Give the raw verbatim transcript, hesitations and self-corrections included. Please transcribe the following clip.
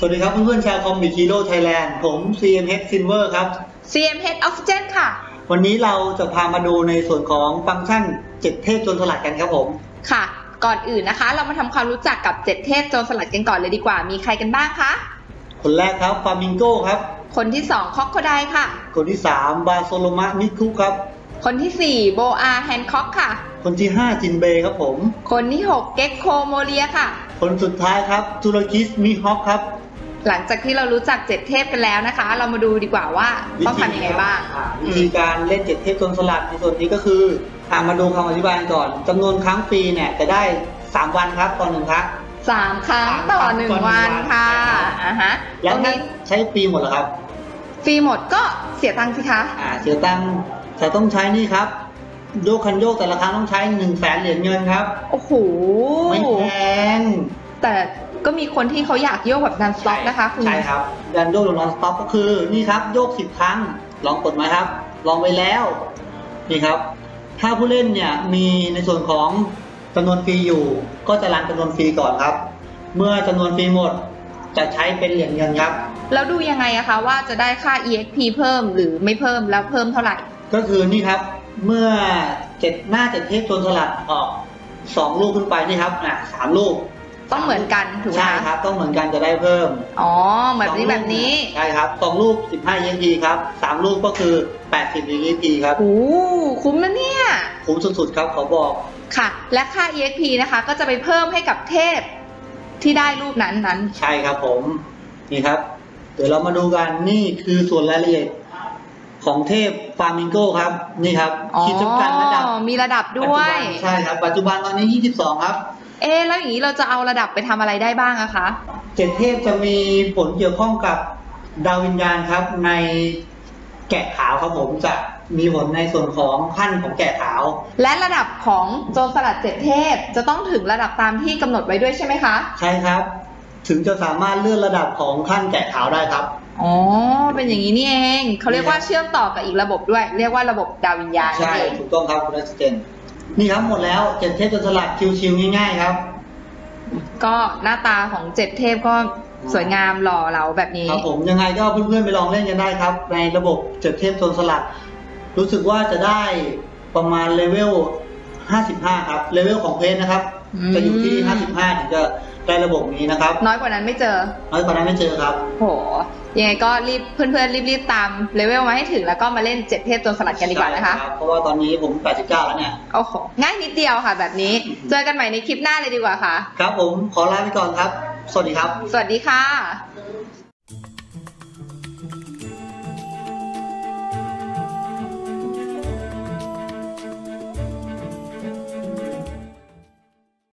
สวัสดีครับเพื่อนๆชาวคอมบิทฮีโร่ไทยแลนด์ผม ซี เอ็ม เอช Silver ครับ ซี เอ็ม เอช Oxygen ค่ะ วันนี้เราจะพามาดูในส่วนของฟังก์ชันเจ็ดเทพโจรสลัดกันครับผมค่ะก่อนอื่นนะคะเรามาทำความรู้จักกับเจ็ดเทพโจรสลัดกันก่อนเลยดีกว่ามีใครกันบ้างคะคนแรกครับฟลามิงโก้ครับคนที่สองค็อกโคไดล์ค่ะคนที่สามบาโซโลมะมิคุครับคนที่สี่โบอาแฮนค็อกค่ะคนที่ห้าจินเบย์ครับผมคนที่หกเก็กโคโมเลียค่ะคนสุดท้ายครับจูราคิสมิฮอกครับหลังจากที่เรารู้จักเจ็ดเทพกันแล้วนะคะเรามาดูดีกว่าว่าต้องทำยังไงบ้างวิธีการเล่นเจ็ดเทพโจรสลัดในส่วนนี้ก็คือมาดูคำอธิบายก่อนจำนวนครั้งฟรีเนี่ยจะได้สามวันครับต่อหนึ่งครั้งสามครั้งต่อหนึ่งวันค่ะอ่าฮะแล้วนี่ใช้ฟรีหมดเหรอครับฟรีหมดก็เสียตังค์สิคะอ่าเสียตังค์แต่ต้องใช้นี่ครับโยกคันโยกแต่ละครั้งต้องใช้หนึ่งแสนเหรียญเงินครับโอ้โหไม่แพงแต่ก็มีคนที่เขาอยากโยกแบบนันสต็อปนะคะคุณใช่ครับการโยกแบบนันสต็อปก็คือนี่ครับโยกสิบครั้งลองกดไหมครับลองไปแล้วนี่ครับถ้าผู้เล่นเนี่ยมีในส่วนของจำนวนฟรีอยู่ก็จะรันจำนวนฟรีก่อนครับเมื่อจำนวนฟรีหมดจะใช้เป็นเหรียญเงินครับแล้วดูยังไงอะคะว่าจะได้ค่า อี เอ็กซ์ พี เพิ่มหรือไม่เพิ่มแล้วเพิ่มเท่าไหร่ก็คือนี่ครับเมื่อเจ็ดหน้าเจ็ดเทพโจรสลัดออกสองลูกขึ้นไปนี่ครับอ่ะสามลูกต้องเหมือนกันถูกไหมใช่ครับต้องเหมือนกันจะได้เพิ่มอ๋อแบบนี้แบบนี้ใช่ครับสองลูกสิบห้าเยนกีครับสามลูกก็คือแปดสิบเยนกีครับโอ้คุ้มนะเนี่ยคุ้มสุดๆครับขอบอกค่ะและค่า อี เอ็กซ์ พี นะคะก็จะไปเพิ่มให้กับเทพที่ได้รูปนั้นนั้นใช่ครับผมนี่ครับเดี๋ยวเรามาดูกันนี่คือส่วนรายละเอียดของเทพฟลามิงโก้ครับนี่ครับคิดจำกัดระดับมีระดับด้วยใช่ครับปัจจุบันตอนนี้ยี่สิบสองครับเอแล้วอย่างนี้เราจะเอาระดับไปทำอะไรได้บ้างอะคะเจ็ดเทพจะมีผลเกี่ยวข้องกับดาววิญญาณครับในแกะขาวครับผมจะมีผลในส่วนของขั้นของแกะขาวและระดับของโจรสลัดเจ็ดเทพจะต้องถึงระดับตามที่กำหนดไว้ด้วยใช่ไหมคะใช่ครับถึงจะสามารถเลื่อนระดับของขั้นแกะขาวได้ครับอ๋อเป็นอย่างนี้นี่เองเขาเรียกว่าเชื่อมต่อกับอีกระบบด้วยเรียกว่าระบบดาววิญญาณใช่ถูกต้องครับคุณนัสเจนนี่ครับหมดแล้วเจ็ดเทพโจรสลัดชิวๆง่ายๆครับก็หน้าตาของเจ็ดเทพก็สวยงามหล่อเราแบบนี้ครับผมยังไงก็เพื่อนๆไปลองเล่นกันได้ครับในระบบเจ็ดเทพโจรสลัดรู้สึกว่าจะได้ประมาณเลเวลห้าสิบห้าครับเลเวลของเพจนะครับจะอยู่ที่ห้าสิบห้าถึงจะได้ระบบนี้นะครับน้อยกว่านั้นไม่เจอน้อยกว่านั้นไม่เจอครับโหยังไงก็รีบเพื่อนๆรีบๆตามเลเวลมาให้ถึงแล้วก็มาเล่นเจ็ดเทพโจรสลัดกันดีกว่านะคะเพราะว่าตอนนี้ผมแปดสิบเก้าแล้วเนี่ยโอ้โหง่ายนิดเดียวค่ะแบบนี้เจอกันใหม่ในคลิปหน้าเลยดีกว่าค่ะครับผมขอลาไปก่อนครับสวัสดีครับสวัสดีค่ะ